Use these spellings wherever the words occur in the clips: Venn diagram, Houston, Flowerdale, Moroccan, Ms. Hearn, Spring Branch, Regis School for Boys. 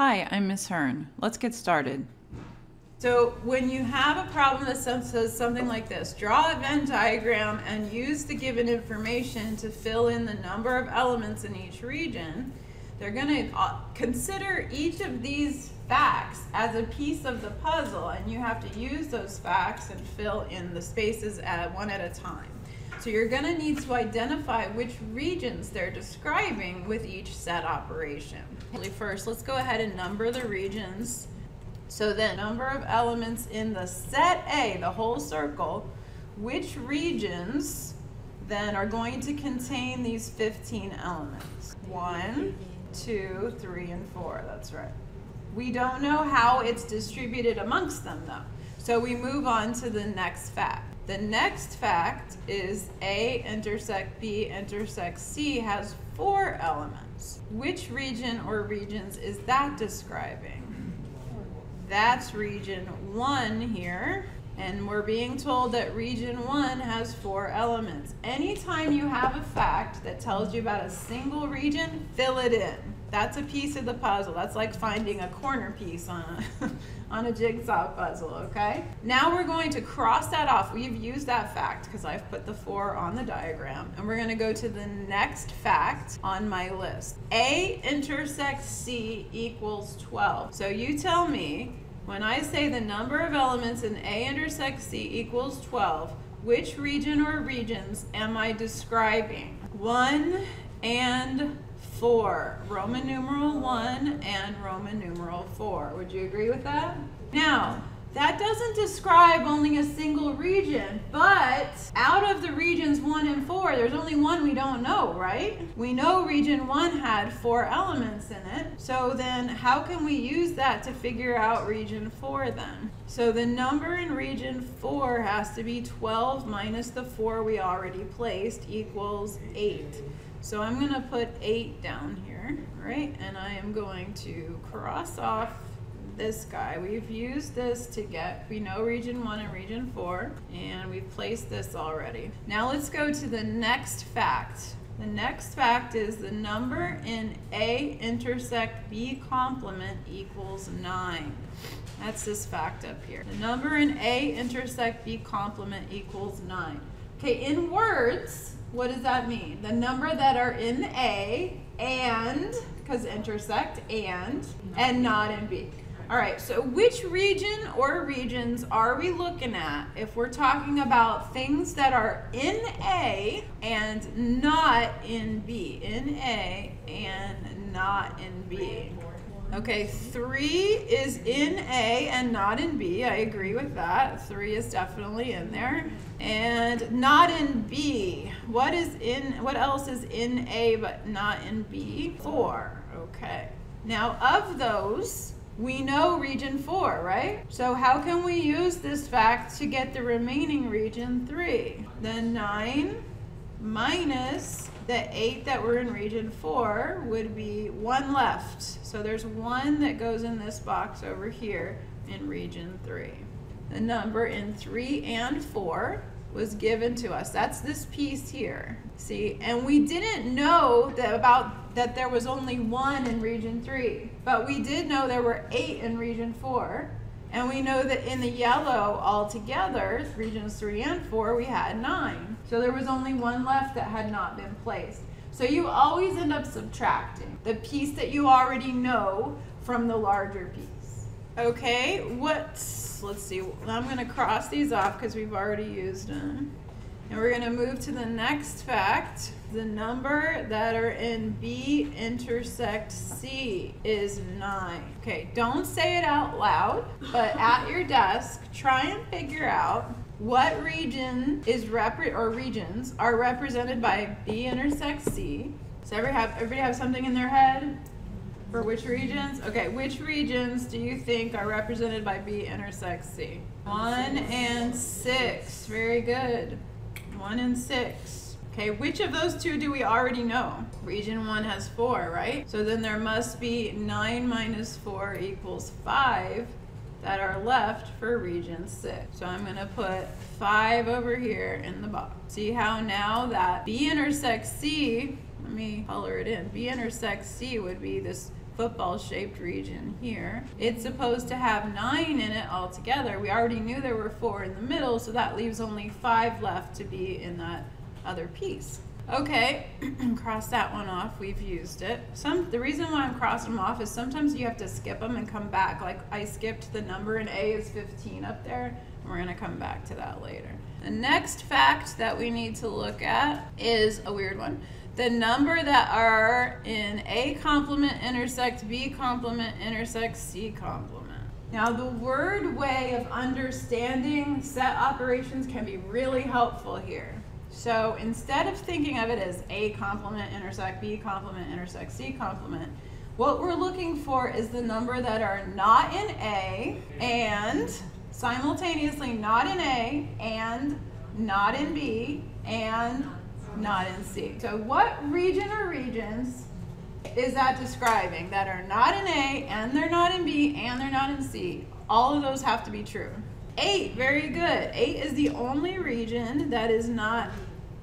Hi, I'm Ms. Hearn. Let's get started. So when you have a problem that says something like this, draw a Venn diagram and use the given information to fill in the number of elements in each region. They're going to consider each of these facts as a piece of the puzzle, and you have to use those facts and fill in the spaces one at a time. So you're going to need to identify which regions they're describing with each set operation. First, let's go ahead and number the regions. So the number of elements in the set A, the whole circle, which regions then are going to contain these 15 elements? 1, 2, 3, and 4, that's right. We don't know how it's distributed amongst them though. So we move on to the next fact. The next fact is A intersect B intersect C has 4 elements. Which region or regions is that describing? That's region 1 here, and we're being told that region 1 has 4 elements. Anytime you have a fact that tells you about a single region, fill it in. That's a piece of the puzzle. That's like finding a corner piece on a, on a jigsaw puzzle, okay? Now we're going to cross that off. We've used that fact because I've put the 4 on the diagram, and we're going to go to the next fact on my list. A intersects C equals 12. So you tell me, when I say the number of elements in A intersects C equals 12, which region or regions am I describing? 1 and 4, Roman numeral 1 and Roman numeral 4. Would you agree with that? Now, that doesn't describe only a single region, but out of the regions 1 and 4, there's only one we don't know, right? We know region 1 had 4 elements in it, so then how can we use that to figure out region 4 then? So the number in region 4 has to be 12 minus the 4 we already placed equals 8. So I'm going to put 8 down here, right? And I am going to cross off this guy. We've used this to get, we know region 1 and region 4, and we've placed this already. Now let's go to the next fact. The next fact is the number in A intersect B complement equals 9. That's this fact up here. The number in A intersect B complement equals 9. Okay, in words, what does that mean? The number that are in A and, because intersect, and not in B. All right, so which region or regions are we looking at if we're talking about things that are in A and not in B? In A and not in B. Okay, 3 is in A and not in B. I agree with that. 3 is definitely in there. And not in B. What else is in A but not in B? 4. Okay. Now of those, we know region 4, right? So how can we use this fact to get the remaining region 3? The 9 minus the 8 that were in region 4 would be 1 left. So there's 1 that goes in this box over here in region 3. The number in 3 and 4 was given to us. That's this piece here. See, and we didn't know that there was only 1 in region 3, but we did know there were 8 in region 4. And we know that in the yellow altogether, regions 3 and 4, we had 9. So there was only 1 left that had not been placed. So you always end up subtracting the piece that you already know from the larger piece. Okay, let's see, I'm going to cross these off because we've already used them. And we're going to move to the next fact. The number that are in B intersect C is 9. Okay, don't say it out loud, but at your desk, try and figure out what region or regions are represented by B intersect C. Does everybody have something in their head? For which regions? Okay, which regions do you think are represented by B intersect C? 1 and 6, very good. 1 and 6. Okay, which of those two do we already know? Region 1 has 4, right? So then there must be 9 minus 4 equals 5 that are left for region 6. So I'm going to put 5 over here in the box. See how now that B intersects C, let me color it in, B intersects C would be this football-shaped region here. It's supposed to have 9 in it altogether. We already knew there were 4 in the middle, so that leaves only 5 left to be in that other piece. Okay, cross that one off, we've used it. The reason why I'm crossing them off is sometimes you have to skip them and come back. Like I skipped the number and A is 15 up there, and we're gonna come back to that later. The next fact that we need to look at is a weird one. The number that are in A complement intersect, B complement intersect, C complement. Now the word way of understanding set operations can be really helpful here. So instead of thinking of it as A complement intersect, B complement intersect, C complement, what we're looking for is the number that are not in A and simultaneously not in A and not in B and not in C. So what region or regions is that describing that are not in A and they're not in B and they're not in C? All of those have to be true. 8, very good. 8 is the only region that is not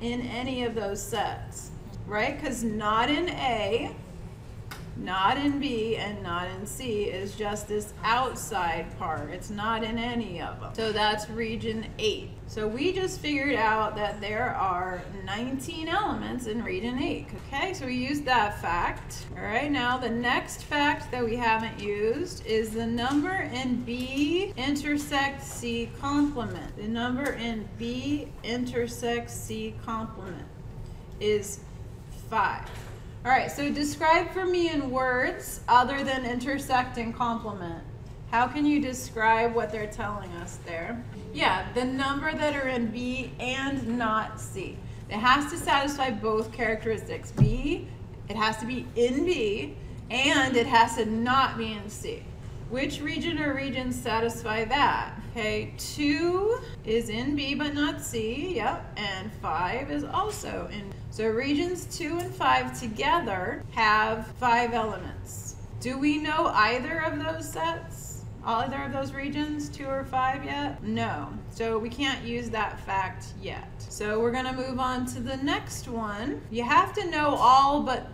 in any of those sets, right? Because not in A, not in B, and not in C is just this outside part. It's not in any of them. So that's region 8. So we just figured out that there are 19 elements in region 8, okay? So we used that fact. All right, now the next fact that we haven't used is the number in B intersect C complement. The number in B intersect C complement is 5. All right, so describe for me in words other than intersect and complement. How can you describe what they're telling us there? Yeah, the number that are in B and not C. It has to satisfy both characteristics. B, it has to be in B, and it has to not be in C. Which region or regions satisfy that? Okay, 2 is in B but not C, yep, and 5 is also in B. So regions 2 and 5 together have 5 elements. Do we know either of those sets? Either of those regions, 2 or 5 yet? No, so we can't use that fact yet. So we're gonna move on to the next one. You have to know all but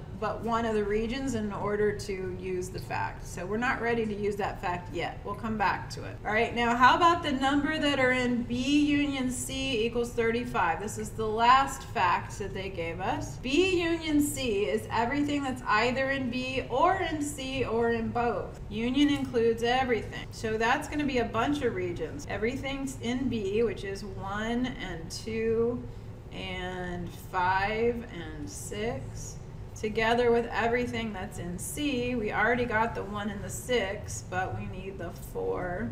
one of the regions in order to use the fact. So we're not ready to use that fact yet. We'll come back to it. All right, now how about the number that are in B union C equals 35? This is the last fact that they gave us. B union C is everything that's either in B or in C or in both. Union includes everything. So that's gonna be a bunch of regions. Everything's in B, which is 1 and 2 and 5 and 6. Together with everything that's in C, we already got the 1 and the 6, but we need the 4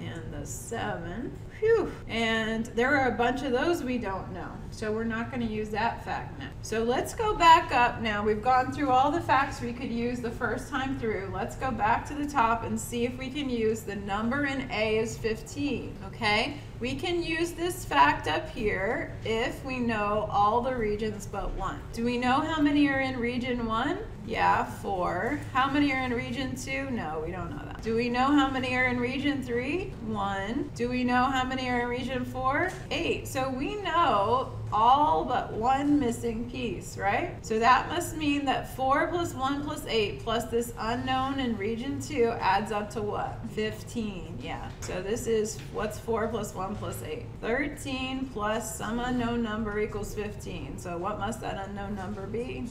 and the 7. Phew! And there are a bunch of those we don't know, so we're not going to use that fact now. So let's go back up now. We've gone through all the facts we could use the first time through. Let's go back to the top and see if we can use the number in A is 15, okay? We can use this fact up here if we know all the regions but 1. Do we know how many are in region 1? Yeah, 4. How many are in region 2? No, we don't know that. Do we know how many are in region 3? 1. Do we know how many are in region 4? 8. So we know all but one missing piece, right? So that must mean that 4 plus 1 plus 8 plus this unknown in region 2 adds up to what? 15, yeah. So this is, what's 4 plus 1 plus 8? 13 plus some unknown number equals 15. So what must that unknown number be?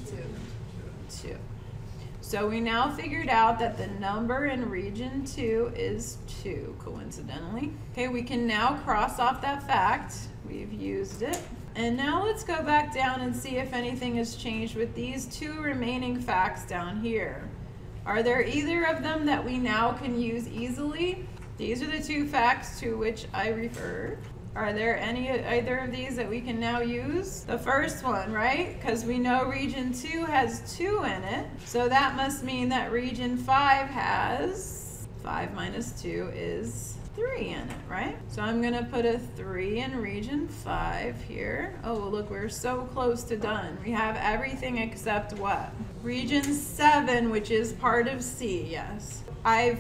2. So we now figured out that the number in region 2 is 2, coincidentally. Okay, we can now cross off that fact. We've used it. And now let's go back down and see if anything has changed with these 2 remaining facts down here. Are there either of them that we now can use easily? These are the 2 facts to which I referred. Are there either of these that we can now use? The first one, right? Because we know region 2 has 2 in it. So that must mean that region 5 has 5 minus 2 is 3 in it, right? So I'm gonna put a 3 in region 5 here. Oh, look, we're so close to done. We have everything except what? Region 7, which is part of C, yes.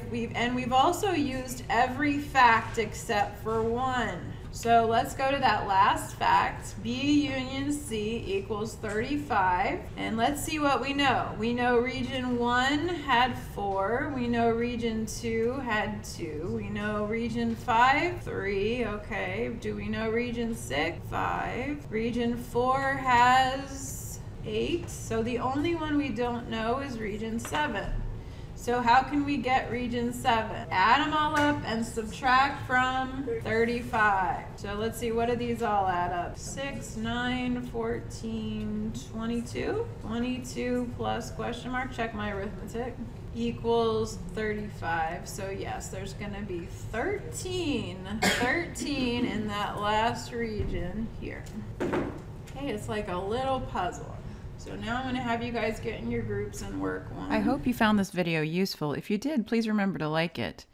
We've also used every fact except for 1. So let's go to that last fact. B union C equals 35. And let's see what we know. We know region 1 had 4. We know region 2 had 2. We know region 5, 3. Okay. Do we know region 6? 5. Region 4 has 8. So the only one we don't know is region 7. So how can we get region 7? Add them all up and subtract from 35. So let's see, what do these all add up? 6, 9, 14, 22. 22 plus question mark, check my arithmetic, equals 35. So yes, there's going to be 13 in that last region here. Okay, it's like a little puzzle. So now I'm going to have you guys get in your groups and work one. I hope you found this video useful. If you did, please remember to like it.